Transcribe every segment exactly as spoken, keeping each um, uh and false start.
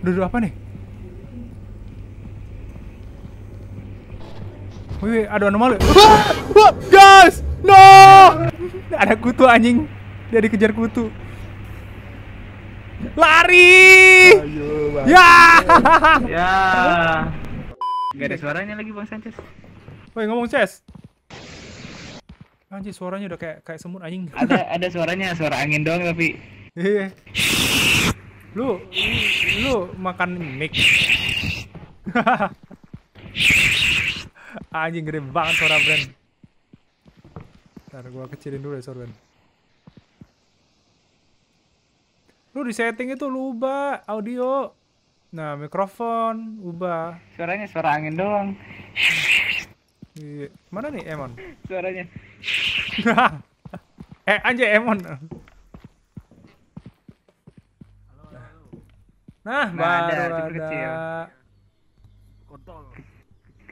Duduk apa nih? Wih, ada anomali. Guys, no! Ada kutu anjing. Dia dikejar kutu. Lari! Ayo, ya! Ya. Gak ada suaranya lagi Bang Sanchez. Woi, ngomong Ces. Anjing, suaranya udah kayak kayak semut anjing. Ada ada suaranya, suara angin doang tapi. Iya. Lu lu makan mic. Anjing gede banget suara brand. Ntar gua kecilin dulu ya suara brand. Lu di setting itu lu ubah audio. Nah, mikrofon ubah. Suaranya suara angin doang. Iya. Mana nih Emon? Suaranya. Eh anjay Emon. Halo, halo. Nah, nah baru ada, ada. Kecil. Kontol.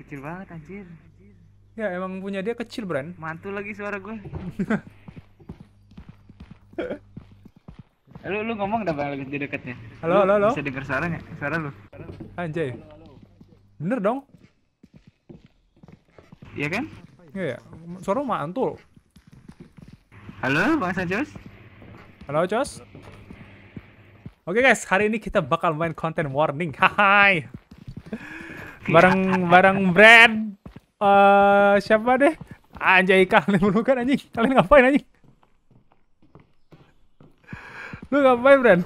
Kecil banget anjir. Ya emang punya dia kecil Bran. Mantul lagi suara gue. Lu lu ngomong dah Bang lagi di dekatnya. Halo halo halo. Bisa denger suaranya? Suara lu. Anjay. Bener dong. Iya kan? Iya ya. Suara mantul. Halo Bang Sanchez. Halo Jos. Oke guys, hari ini kita bakal main content warning. Hai. Bareng bareng brand uh, siapa deh anjay, kalian melukan anjing, kalian ngapain anjing, lu ngapain brand?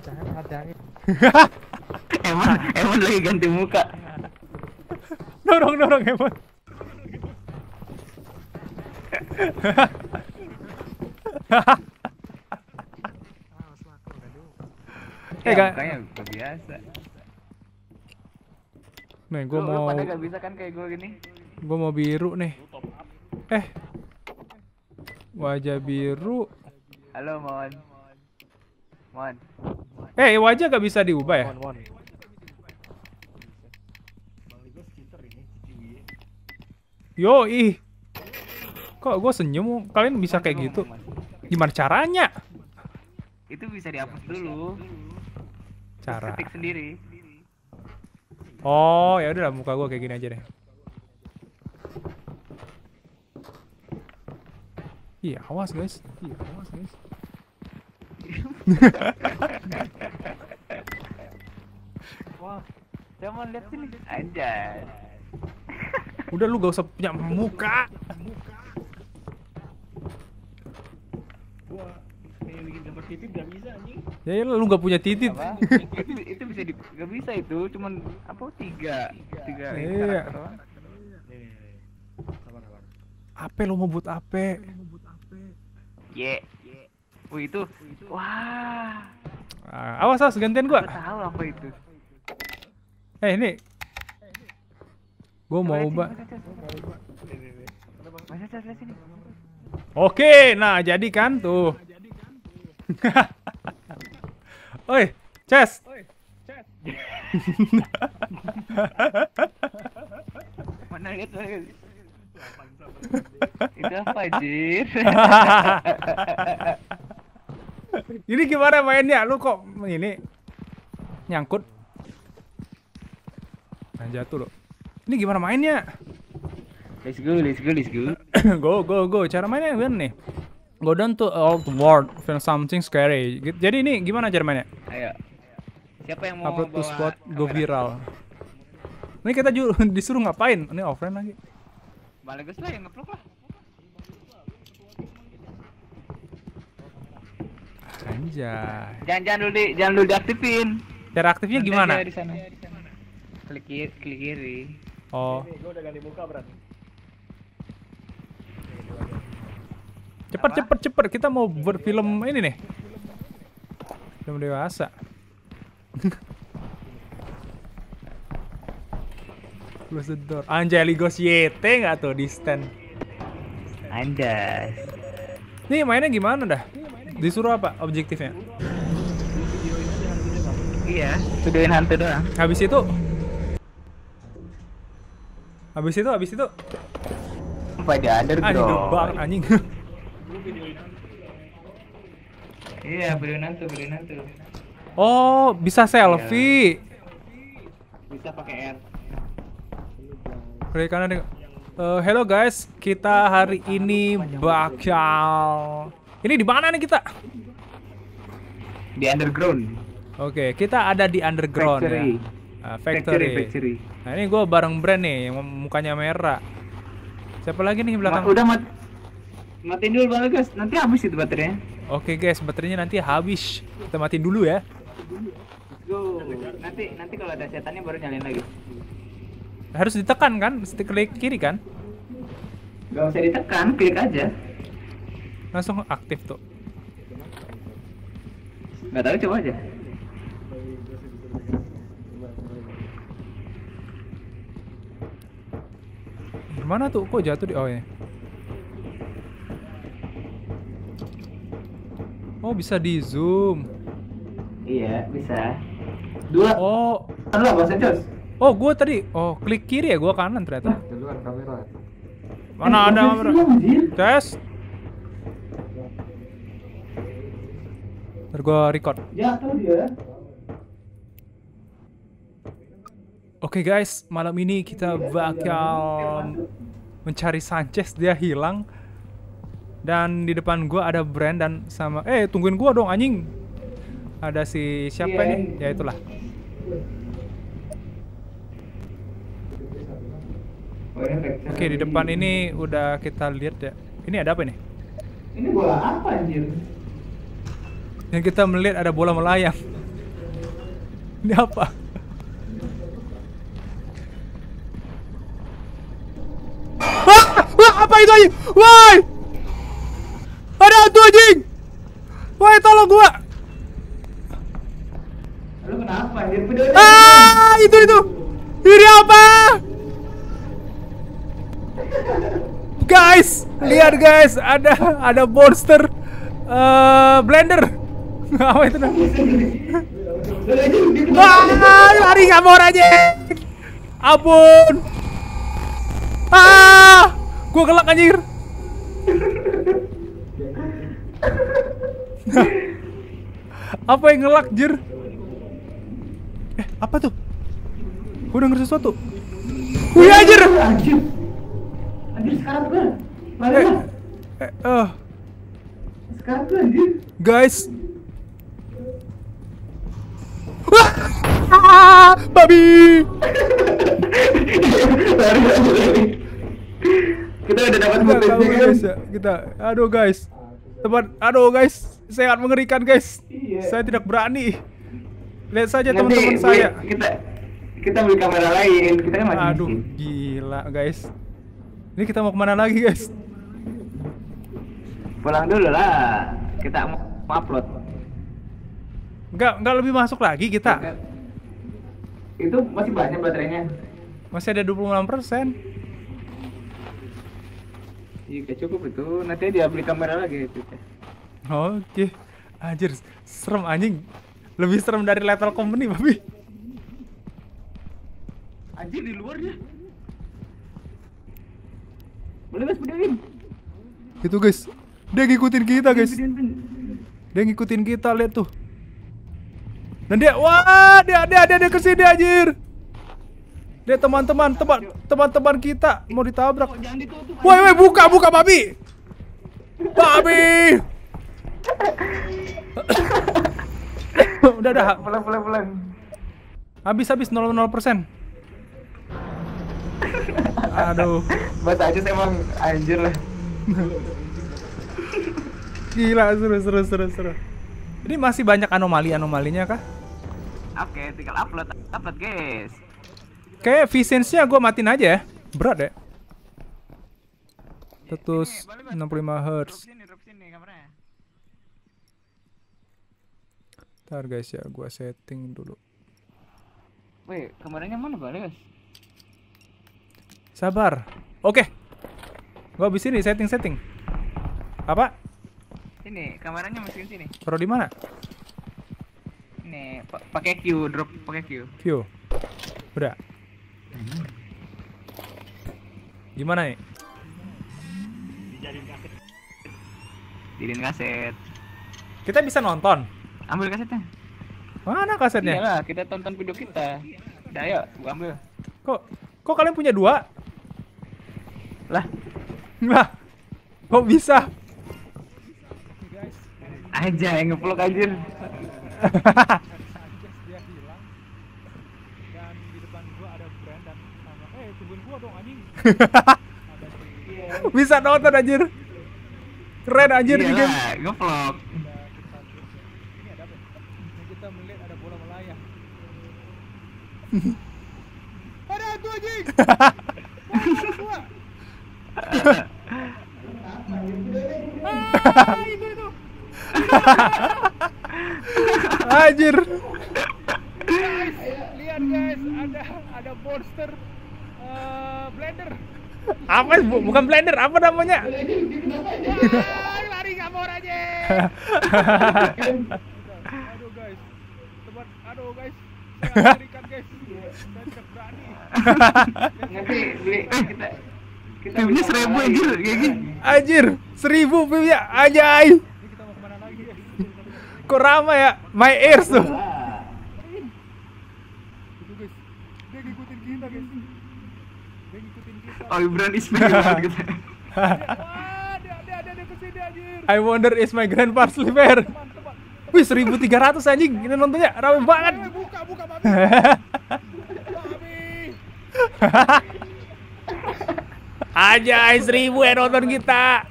Emon Emon lagi ganti muka. Dorong dorong Emon. Eh ya, mukanya gak biasa. Nih, gua mau pada gak bisa kan kayak gua gini. Gua mau biru nih. Eh. Wajah biru. Halo, Mon. Mon. Eh, wajah gak bisa diubah ya? Mon, Mon. Yo, ih. Kok gua senyum? Kalian bisa kayak gitu? Gimana caranya? Itu bisa dihapus dulu. Cara. Ketik sendiri. Oh, ya udahlah muka gua kayak gini aja deh. Iya, awas guys. Iya, awas guys. Wah, jangan lihat sini. Anjay. Udah lu gak usah punya muka. Muka. Gua kayak bikin gambar titik gak bisa anjing. Ya ya lu gak punya titik. Itu bisa di, gak bisa itu, cuman apa tiga tiga iya. Ape lu mau buat ape? Ye. Oh itu. Wah. Awas awas gantian gua. Gak tahu apa itu. Eh ini. Gua mau ubah. Oke, nah jadi kan tuh. Oi, Ces. Oi, Ces. Mana lihat lagi. Itu apa, Jir? Ini gimana mainnya? Lu kok ini nyangkut? Nah, jatuh lo. Ini gimana mainnya? Let's go, let's go, let's go. Go, go, go. Cara mainnya gimana nih? Go down to old world, find something scary. Jadi ini gimana cara mainnya? Ayo. Siapa yang mau upload to spot go viral? Ini kita disuruh ngapain? Ini offline lagi. Bagus lah yang ngeplok lah. Anjay. Jangan jangan dulu di, jangan dulu diaktifin. Cara aktifnya gimana? Di sana. Klik kiri, klik kiri. Oh. Ini gua udah ganti muka berarti. Cepat cepat cepat, kita mau berfilm ini nih. Film dewasa. Close the door. Anjay ligosiete enggak tuh di stand. Anjay. Nih mainnya gimana dah? Disuruh apa objektifnya? Iya, videoin hantu doang. Habis itu Habis itu habis itu apa di underground. Anjing. Iya, beli nantu, beli nantu. Oh, bisa selfie. Iya. Bisa pakai R. Klik kanan. Uh, hello guys, kita hari ini bakal. Ini di mana nih kita? Di underground. Oke, okay, kita ada di underground factory. Ya. Uh, factory. Factory, factory. Nah, ini gue bareng brand nih, yang mukanya merah. Siapa lagi nih belakang? Ma udah mat matiin dulu banget guys, nanti habis itu baterainya. Oke okay, guys, baterainya nanti habis. Kita matiin dulu ya. Go. Nanti nanti kalau ada setannya baru nyalain lagi. Harus ditekan kan? Mesti klik kiri kan? Gak usah ditekan, klik aja. Langsung aktif tuh. Gak tahu, coba aja. Gimana tuh? Kok jatuh di... Oh ya. Oh, bisa di zoom. Iya, bisa. Dua. Oh. Halo, Mas Encos. Oh, gue tadi, oh klik kiri ya, gue kanan ternyata. Keluar kamera. Mana eh, ada kamera? Tes. Ntar gue record. Ya, tahu dia. Oke okay, guys, malam ini kita bakal mencari Sanchez, dia hilang. Dan di depan gue ada Brand dan sama, eh tungguin gue dong anjing. Ada si siapa yeah. nih? Ya itulah. Oke, di depan ini udah kita lihat ya. Ini ada apa nih? Ini bola apa anjir? Yang kita melihat ada bola melayang. Ini apa? Wah, wah apa itu anjing? Woi! Ada hantu anjing! Woi, tolong gua! Lu kenapa anjir? Ah, itu itu. Ini apa? Guys, lihat guys, ada ada monster uh, blender. Apa itu namanya? Ah, lari kabur aja. Ampun. Ah, gua kelak anjir. Apa yang ngelak, jir? Eh, apa tuh? Gua denger sesuatu. Wih anjir. Anjir sekarang gue, mana? Eh, eh, uh. Sekarang gue anjir. Guys, ah, babi. Kita udah dapat potensi guys. Kita, aduh guys, teman, aduh guys, sangat mengerikan guys. Iya. Saya tidak berani. Lihat saja teman-teman saya. Kita, kita beli kamera lain. Kita kan masih. Aduh, gila guys. Ini kita mau kemana lagi guys? Pulang dulu lah, kita mau upload. Enggak, enggak lebih masuk lagi kita. Enggak. Itu masih banyak baterainya. Masih ada dua puluh enam persen. Iya cukup itu, nanti dia beli kamera lagi. Oke, anjir, serem anjing. Lebih serem dari Lethal Company, babi. Anjir di luarnya. Boleh guys, bedain. Itu guys, dia ngikutin kita guys. Dia ngikutin kita, lihat tuh. Dan dia, wah, dia dia dia, dia kesini anjir. Dia teman-teman, teman teman-teman kita mau ditabrak. Woi woi, buka buka babi. Babi. Udah dah. Pulang pulang pulang. Habis habis nol nol persen. Aduh, bahasa Aceh emang anjir lah. Gila, seru seru seru seru. Ini masih banyak anomali-anomalinya kah? Oke, tinggal upload upload guys. Kayak efisiensinya gue matiin aja ya. Berat ya. Terus enam puluh lima hertz. Ntar guys ya, gue setting dulu. Wih, kameranya mana balik guys? Sabar, oke. Gua habis ini setting-setting. Apa? Ini kameranya masukin sini. Taruh di mana? Nih, pakai Q, drop pakai Q. Q. Udah. Gimana nih? Dijadiin kaset. Dijadiin kaset. Kita bisa nonton. Ambil kasetnya. Mana kasetnya? Iyalah, kita tonton video kita. Nah, ayo, gua ambil. Kok kok kalian punya dua? Lah. Lah. Kok bisa? Aja yang ngeplok anjir. Bisa nonton anjir. Keren anjir di game. Ngeplok. Ada tuh anjing. Anjir. Guys, lihat guys, ada ada monster uh, blender. Apa bukan blender, apa namanya? Wah, lari kabur aja. Aduh guys. Teman, aduh guys. Berikan guys. Nanti beli kita. Kita punya seribu anjir kayak gini. Anjir, seribu punya anjay. Kita mau kemana lagi ya? Kok ramai ya? My ears tuh. Dia ngikutin kita guys. Dia ngikutin kita. Oh, Ibran is my grandfather. Dia dia dia kesini anjir. I wonder is my grandfather liver. Wih, seribu tiga ratus anjing. Ini nontonnya rame banget. Buka, buka, Mami. Anjay, seribu yang nonton kita.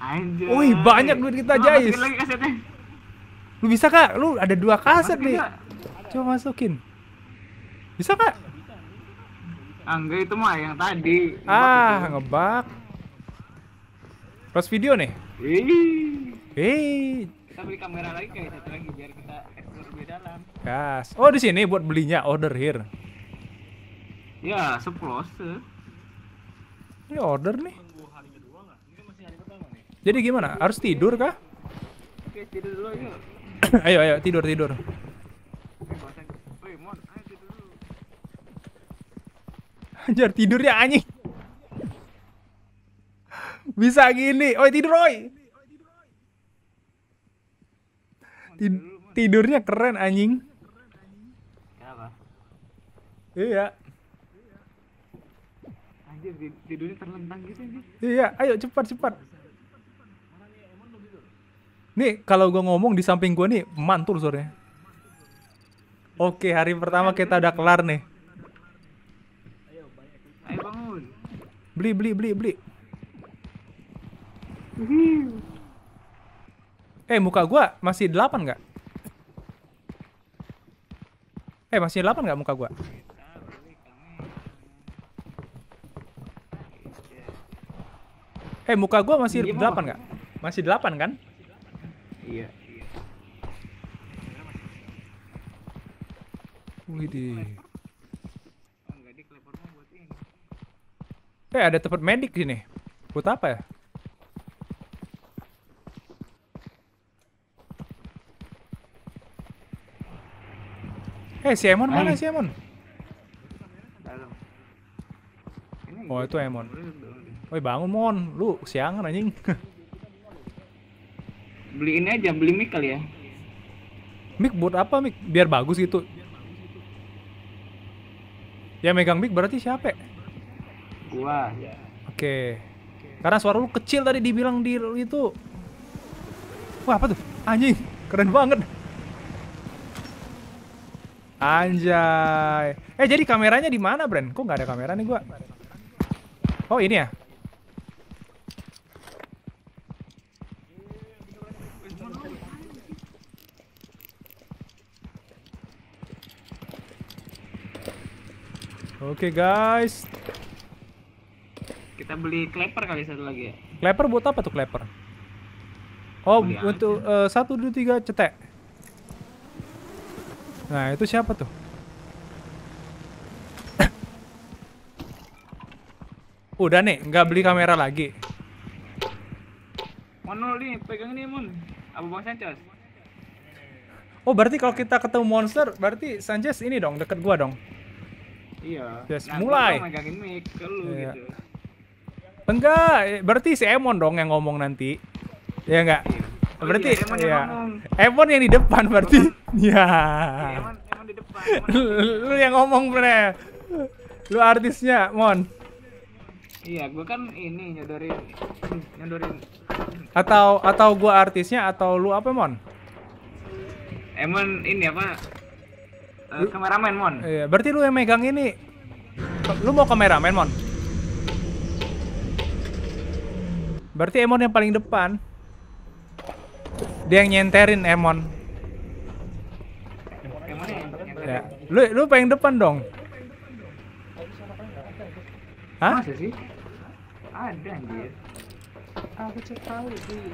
Anjay. Wih, banyak duit kita, Jais. Lu bisa, Kak? Lu ada dua kaset nih. Coba masukin. Bisa, Kak? Angga itu mah yang tadi. Ah, ngebak. Terus video nih. Hei, kita beli kamera lagi kayak satu lagi biar kita explore lebih dalam. Gas. Oh, di sini buat belinya order here. Ya, sepuluh. Ini order nih. Jadi gimana? Harus tidur kah? Oke, tidur dulu yuk. Ayo, ayo tidur tidur. Anjir, tidurnya anjing. Bisa gini. Oi, tidur, oi. Tid tidurnya keren anjing. Kenapa? Iya. Anjir, tidurnya terlentang gitu anjir. Iya, ayo cepat-cepat. Nih, kalau gua ngomong di samping gua nih mantul suaranya. Oke, hari pertama kita udah kelar nih. Ayo bangun. Beli beli beli beli. Eh, muka gua masih delapan nggak? Eh, masih delapan nggak muka gua? Eh, muka gua masih delapan nggak? Masih delapan kan? Iya. Widih. Eh, ada tempat medik di sini. Buat apa ya? Eh, si Emon mana si Emon? Oh, itu Emon. Woi, bangun Mon, lu siangan anjing. Beli ini aja, beli mic kali ya. Mic buat apa mic? Biar bagus gitu. Ya megang mic berarti siapa? Gua. Oke. Karena suara lu kecil tadi dibilang di itu. Wah, apa tuh? Anjing, keren banget. Anjay. Eh, jadi kameranya di mana, Bren? Kok nggak ada kamera nih gua? Oh, ini ya? Oke, okay, guys. Kita beli clapper kali satu lagi ya. Clapper buat apa tuh clapper? Oh, beli untuk uh, satu, dua, tiga cetek. Nah, itu siapa tuh? Udah nih, nggak beli kamera lagi. Monol nih, pegang ini Mon. Abu Bang Sanchez. Oh, berarti kalau kita ketemu monster, berarti Sanchez ini dong, deket gua dong. Iya. Yes, nah, mulai. Megangin mic ke lu iya. Gitu. Enggak, berarti si Emon dong yang ngomong nanti. Ya enggak? Iya. Berarti Emon ya. Emon yang di depan berarti. Ya. Emon, Emon di depan. Lu yang ngomong, Bre. Lu artisnya, Mon. Iya, gue kan ini nyodorin nyodorin. Atau atau gue artisnya atau lu apa, Mon? Emon ini apa? Uh, kameramen, Mon. Iya, berarti lu yang megang ini. Lu mau kameramen, Mon? Berarti Emon yang paling depan. Dia yang nyenterin Emon. Emon yang nyenterin. Ya. Lu lu paling depan dong. Hah? Masa sih? Ada anjir. Aku cek tahu sih.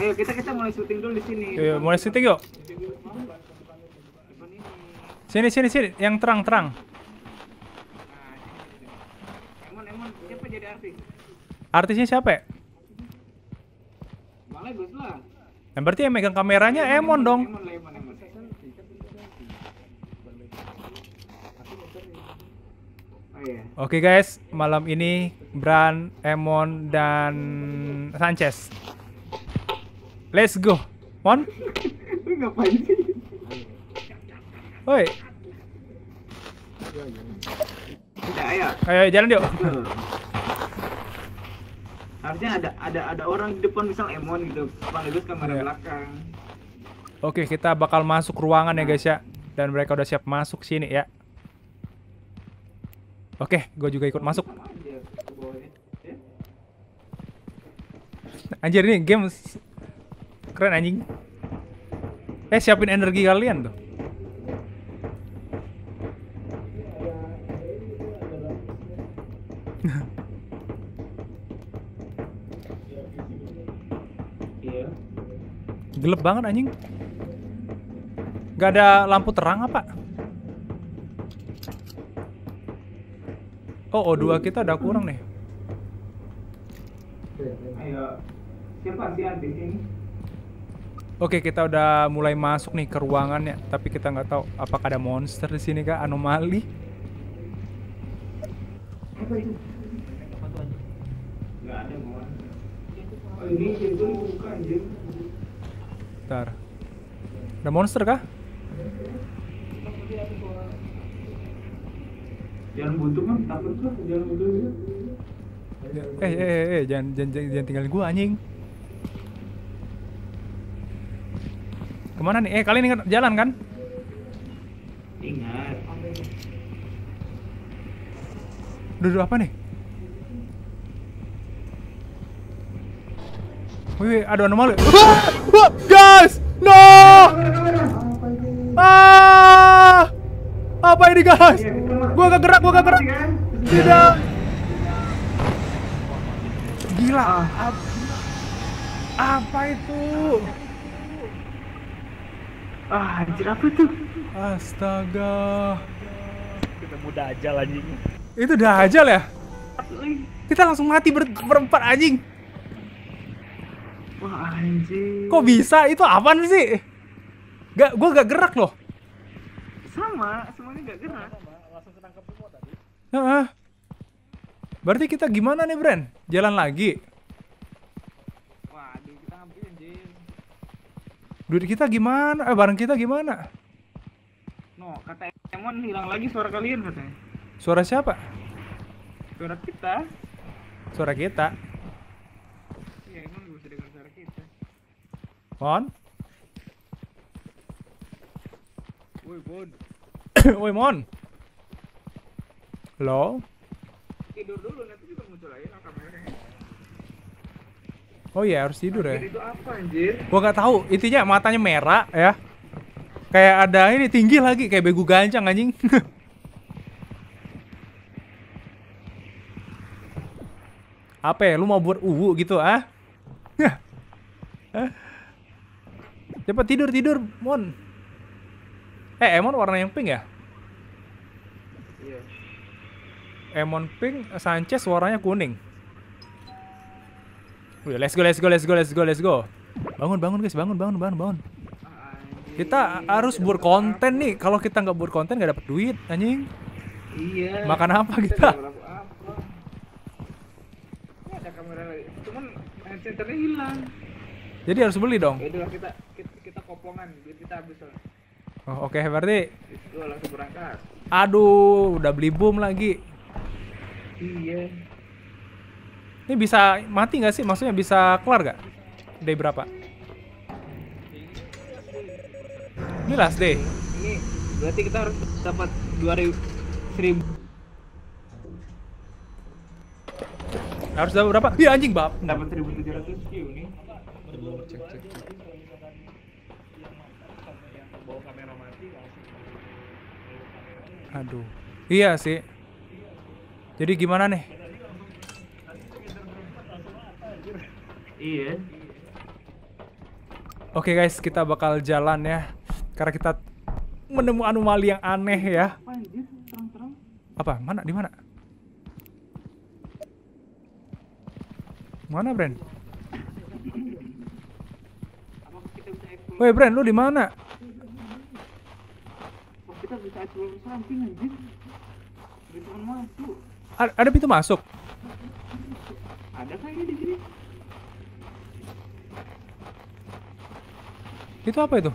Ayo kita kita mulai syuting dulu di sini. Iya, mulai syuting yuk. Sini sini sini yang terang-terang. Emon Emon siapa jadi artis? Artisnya siapa? Ya? Malah Gus lah. Nah, berarti yang megang kameranya Emon, Emon dong. Emon, Emon, Emon. Oh, yeah. Oke guys, malam ini Bran, Emon dan Sanchez. Let's go, Mon. Lu ngapain sih? Woi. Ayo, ayo jalan yuk. Harusnya ada ada ada orang di depan, misal Emon gitu, sekaligus kamera yeah. belakang. Oke, kita bakal masuk ruangan ya guys ya, dan mereka udah siap masuk sini ya. Oke, gue juga ikut masuk. Anjir ini game keren anjing. Eh siapin energi kalian tuh. Gelap banget anjing. Gak ada lampu terang apa? Oh, O dua kita udah kurang nih. Ayo. Siapa sih artis ini? Oke, kita udah mulai masuk nih ke ruangannya, tapi kita nggak tahu apakah ada monster di sini kah, anomali. Apa itu? Nggak ada monster. Oh, ini pintu buka anjir. Bentar. Ada monster kah? Jangan butuh kan, takut kah? Jangan butuh ya. Eh, eh, eh, eh, jangan, jangan, jangan tinggalin gua anjing. Kemana nih? Eh, kalian ingat jalan kan? Ingat. Duduk apa nih? Wih, ada anomali. Ah! Ah! Guys, no! Ah! Apa ini guys? Gua gak gerak, gua gak gerak. Tidak. Gila. Apa itu? Ah, anjir apa itu? Astaga. Ketemu Dajjal anjing. Itu Dajjal ya? Kita langsung mati ber berempat anjing. Wah anjing. Kok bisa? Itu apaan sih? Gak, gue gak gerak loh. Sama, semuanya gak gerak. Langsung ketangkep semua tadi. Heeh. Berarti kita gimana nih, Bren? Jalan lagi. Waduh, kita habis anjing. Duit kita gimana? Eh, barang kita gimana? No, kata Emon hilang lagi suara kalian katanya. Suara siapa? Suara kita. Suara kita. Mon, woi Mon, woi Mon, halo. Tidur dulu nanti juga muncul aja kameranya. Oh iya harus tidur anjir ya. Itu apa anjir? Gua nggak tahu. Intinya matanya merah ya. Kayak ada ini tinggi lagi kayak begu gancang anjing. Apa ya? Lu mau buat uwu gitu ah? Ya. Cepat tidur tidur, Mon. Eh, Emon warna yang pink ya? Iya. Emon pink, Sanchez warnanya kuning. Udah, let's go, let's go, let's go, let's go, let's go. Bangun, bangun guys, bangun, bangun, bangun, bangun. Kita harus buat konten nih. Kalau kita nggak buat konten nggak dapat duit, anjing. Iya. Makan apa kita? Kita apa? Ini ada kamera lagi. Cuman senternya hilang. Jadi harus beli dong. Ya udah kita, kita kita kopongan, duit kita habis lah. Oh, oke, okay, berarti gua langsung berangkat. Aduh, udah beli boom lagi. Iya. Ini bisa mati nggak sih? Maksudnya bisa keluar nggak? Day berapa? Ini last day. Ini berarti kita harus dapat dua ribu seribu. Harus dapat berapa? Iya anjing bab. Dapat seribu tujuh ratus Q nih. Cek cek. Aduh. Iya sih. Jadi gimana nih? Iya. Oke guys, kita bakal jalan ya. Karena kita menemukan anomali yang aneh ya. Apa? Mana? Di mana? Mana, Bren? Woi, Bren, lu di mana? Kita bisa explore samping anjir. Pintu masuk. Ada, ada pintu masuk. Ada kayaknya di sini. Itu apa itu?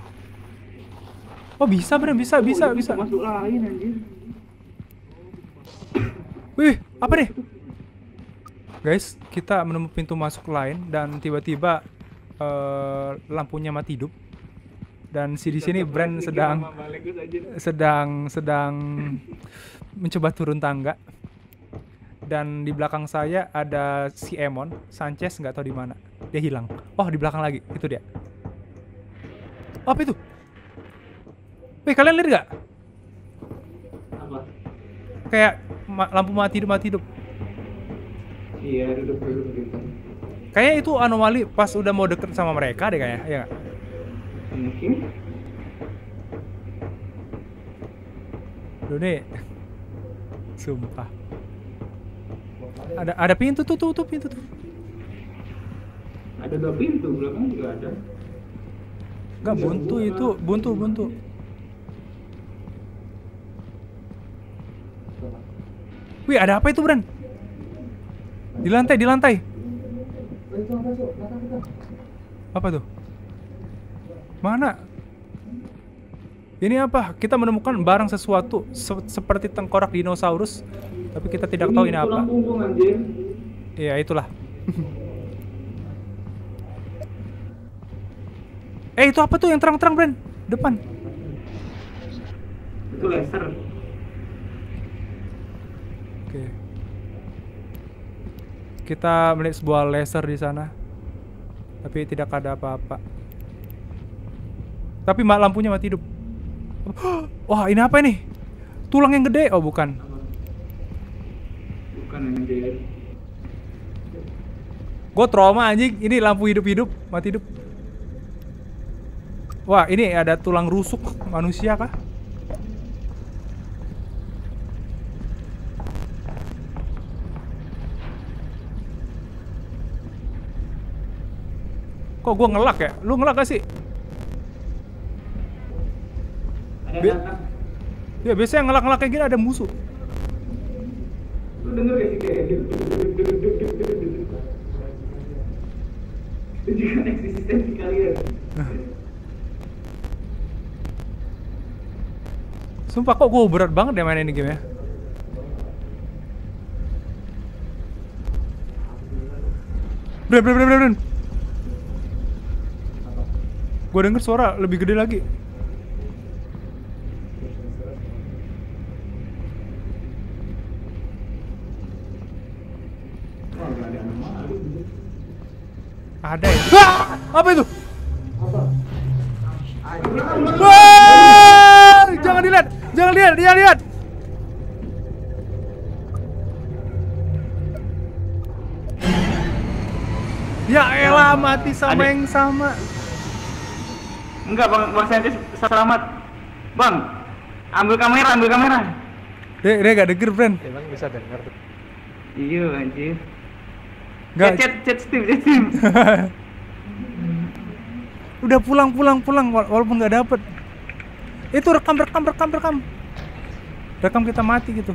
Oh, bisa, Bren, bisa, bisa, oh, bisa. Masuk lain anjir. Wih, apa nih? Guys, kita menemukan pintu masuk lain dan tiba-tiba uh, lampunya mati hidup. Dan si di sini Brand sedang sedang sedang mencoba turun tangga. Dan di belakang saya ada si Emon Sanchez, nggak tahu di mana. Dia hilang. Oh, di belakang lagi. Itu dia. Apa itu? Wih, kalian lihat nggak? Apa? Kayak ma lampu mati hidup mati hidup. Iya, hidup hidup gitu. Kayaknya itu anomali pas udah mau deket sama mereka deh kayaknya. Iya nggak? Mungkin. Duh nih. Sumpah. Ada ada pintu tuh, tuh, tuh pintu tuh. Ada dua pintu, belakang juga ada. Enggak, buntu itu, buntu, buntu. Wih, ada apa itu, Bren? Di lantai, di lantai. Apa tuh? Mana? Ini apa? Kita menemukan barang sesuatu se seperti tengkorak dinosaurus, tapi kita tidak ini tahu ini apa. Iya, itulah. Eh, itu apa tuh yang terang-terang, Bren? Depan. Itu laser. Oke. Kita melihat sebuah laser di sana. Tapi tidak ada apa-apa. Tapi mak lampunya mati hidup. Wah, ini apa ini? Tulang yang gede? Oh, bukan. Bukan yang gede. Gue trauma anjing. Ini lampu hidup-hidup, mati hidup. Wah, ini ada tulang rusuk manusia kah? Kok gue ngelak ya? Lu ngelak gak sih? Bi ya biasanya ngelak-ngelak kayak gini ada musuh. Lu denger gak sih kayak gitu? Itu juga eksistensi kalian. Sumpah, kok gue berat banget ya main ini game ya. Bren, bren, bren, bren. Gue denger suara lebih gede lagi. Ada ya? Ah! Apa itu? Wah! Jangan dilihat, jangan lihat, dia lihat. Ya elah, mati sama Adi. Yang sama. Enggak, bang, bang Sanchez selamat, bang. Ambil kamera, ambil kamera. Dia, dia gak denger, Bren. Emang bisa denger tuh. Iya, anjir. Gak. Chat, chat Steam, chat Steam. Udah pulang, pulang, pulang, walaupun nggak dapet. Itu rekam, rekam, rekam, rekam. Rekam kita mati gitu.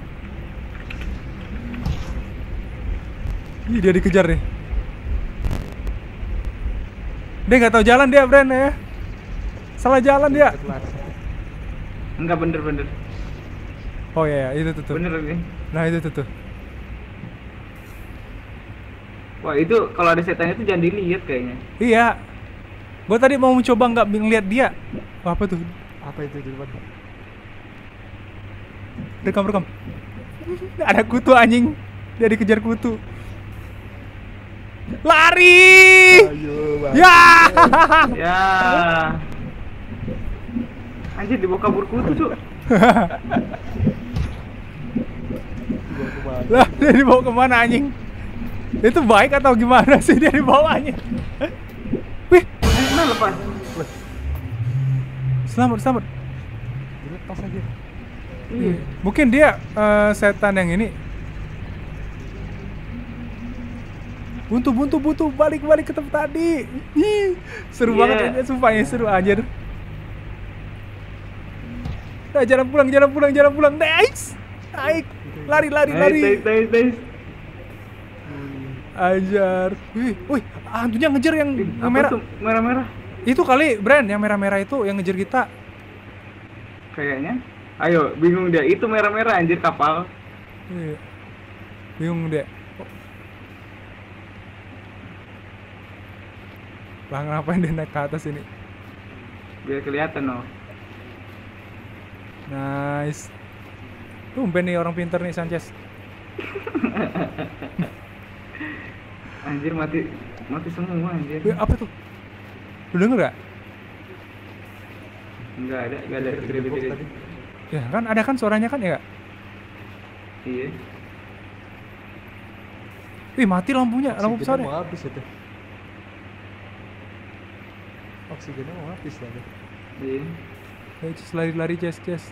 Ih, dia dikejar nih. Dia nggak tahu jalan dia, Bren ya. Salah jalan dia. Enggak, bener-bener. Oh iya, itu tuh. Bener nih. Nah, itu tuh. Wah, itu kalau ada setannya tuh jangan dilihat kayaknya. Iya. Gua tadi mau mencoba nggak ngeliat dia. Wah, apa tuh? Apa itu di depan? Rekam, rekam. Ada kutu anjing. Dia dikejar kutu. Lari! Ayo, ya! Ya. Anjir, dibawa kabur kutu, Cuk. Lah, dia dibawa kemana anjing? Itu baik atau gimana sih dia dibawa anjing? Wih, nah, lepas. Selamat, selamat. Lepas aja. Iya. Mungkin dia uh, setan yang ini. Buntu, buntu, buntu, balik-balik ke tempat tadi. Hii, seru yeah. banget aja, sumpah ya, seru aja. Nah, jalan pulang, jalan pulang, jalan pulang. Nice. Naik. Lari, lari, lari. Nice, nice, nice. Ajar. Wih, wih, hantunya ngejar yang merah. Merah-merah. Itu kali, Bren, yang merah-merah itu yang ngejar kita. Kayaknya. Ayo, bingung dia. Itu merah-merah anjir kapal. Iya. Bingung dia. Lah, ngapain dia naik ke atas ini? Biar kelihatan loh. Nice. Tumben nih orang pinter nih Sanchez. Anjir, mati mati semua anjir. Wih, apa tuh? Lu denger gak? Enggak ada, enggak ada keributan tadi. Ya kan ada kan suaranya kan ya? Iya. Wih, mati lampunya, lampu besarnya. Oksigennya mau habis tadi. Iya. Ayo lari-lari, Jess-Jess.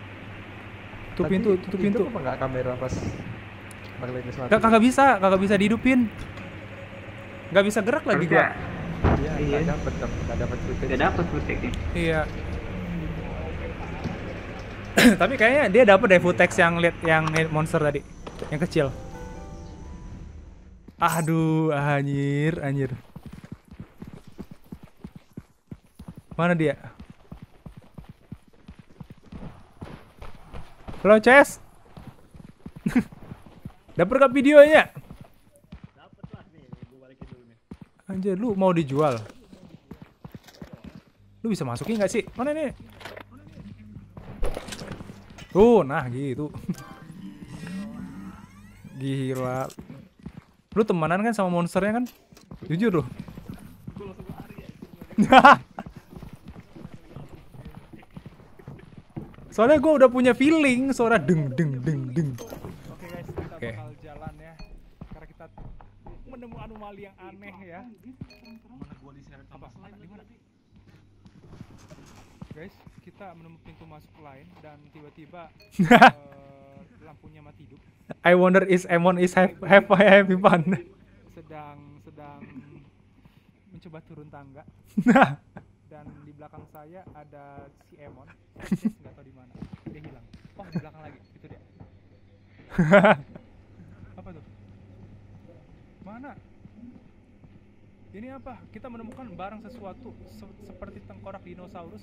Tutup pintu, tutup pintu. Itu apa nggak kamera pas nggak, kagak bisa, kagak bisa dihidupin. Nggak bisa gerak lagi gua. Iya, nggak dapet, nggak dapet footage. Nggak dapet footage-nya. Iya. Tapi kayaknya dia dapet deh footage yang liat yang monster tadi. Yang kecil. Aduh, anjir, anjir. Mana dia? Halo, Ces. Dapet gak videonya? Dapet lah nih, gua balikin dulu nih. Anjir, lu mau dijual? Lu bisa masukin gak sih? Mana nih? Tuh, nah gitu. Gila. Lu temenan kan sama monsternya kan? Jujur lu. Soalnya gue udah punya feeling suara deng deng deng deng. Oke guys, kita okay. bakal jalan ya. Karena kita menemukan anomali yang aneh ya. Apa? Guys, kita menemukan pintu masuk lain dan tiba-tiba uh, lampunya mati hidup. I wonder is Emon is have have happy fun. Sedang sedang mencoba turun tangga. Dan di belakang saya ada si Emon, nggak tahu di mana, dia hilang. Oh, di belakang lagi, itu dia. Apa tuh? Mana? Ini apa? Kita menemukan barang sesuatu se seperti tengkorak dinosaurus.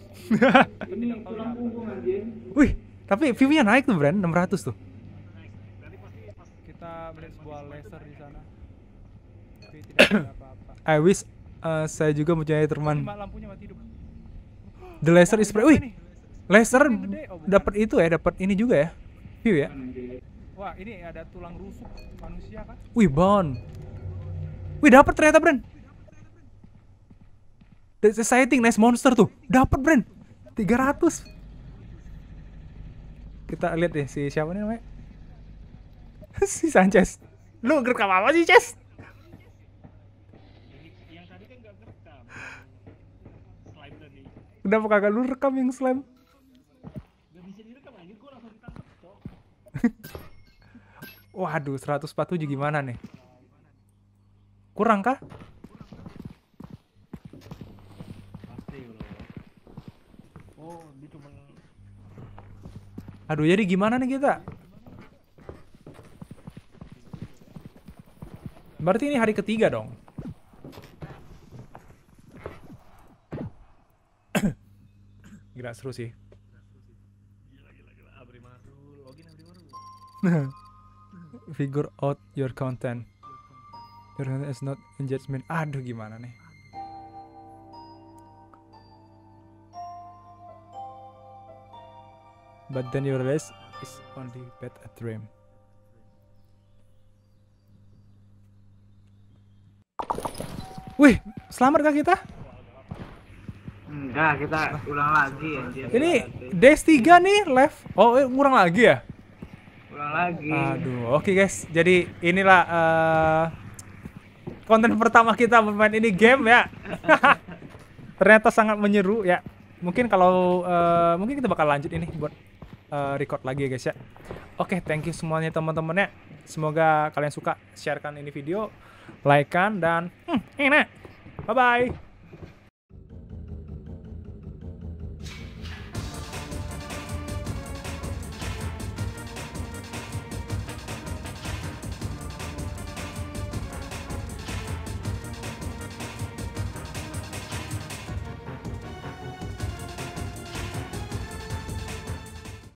Ini tulang punggung anjir. Wih, tapi view-nya naik tuh, Bren, enam ratus tuh. Kita melihat sebuah laser di sana. Tapi tidak ada apa-apa. I wish. Uh, saya juga mempunyai teman. The laser is spray. Wih, laser dapat itu ya, dapat ini juga ya, view ya. Wah, ini ada tulang rusuk manusia kan? Wih, bon. Wih, dapat ternyata, Bren. That's exciting, nice monster tuh. Dapat, Bren. tiga ratus. Kita lihat deh si siapa nih namanya? Si Sanchez. Lu ngerekam apa sih, Ces? Kenapa kagak lu rekam yang slime? Gak bisa direkam anjir, gua langsung ditangkap, Cok. Waduh, seratus empat puluh tujuh gimana nih? Kurang kah? Pasti loh. Oh, dia cuma. Aduh, jadi gimana nih kita? Berarti ini hari ketiga dong. Gila, seru sih. Gila, gila, gila. Abri Maru, login Abri Maru. Figure out your content. Your content is not engagement. Aduh, gimana nih? But then you realize it's only but a dream. Wih, selamat kah kita? Enggak, kita ulang lagi anjir. Ini days tiga nih, live. Oh, eh, kurang lagi ya? Kurang lagi. Aduh, oke okay guys. Jadi inilah uh, konten pertama kita bermain ini game ya. Ternyata sangat menyeru ya. Mungkin kalau uh, mungkin kita bakal lanjut ini buat uh, record lagi ya guys ya. Oke, okay, thank you semuanya teman-teman ya. Semoga kalian suka, sharekan ini video, like-kan dan hmm, enak. Bye bye.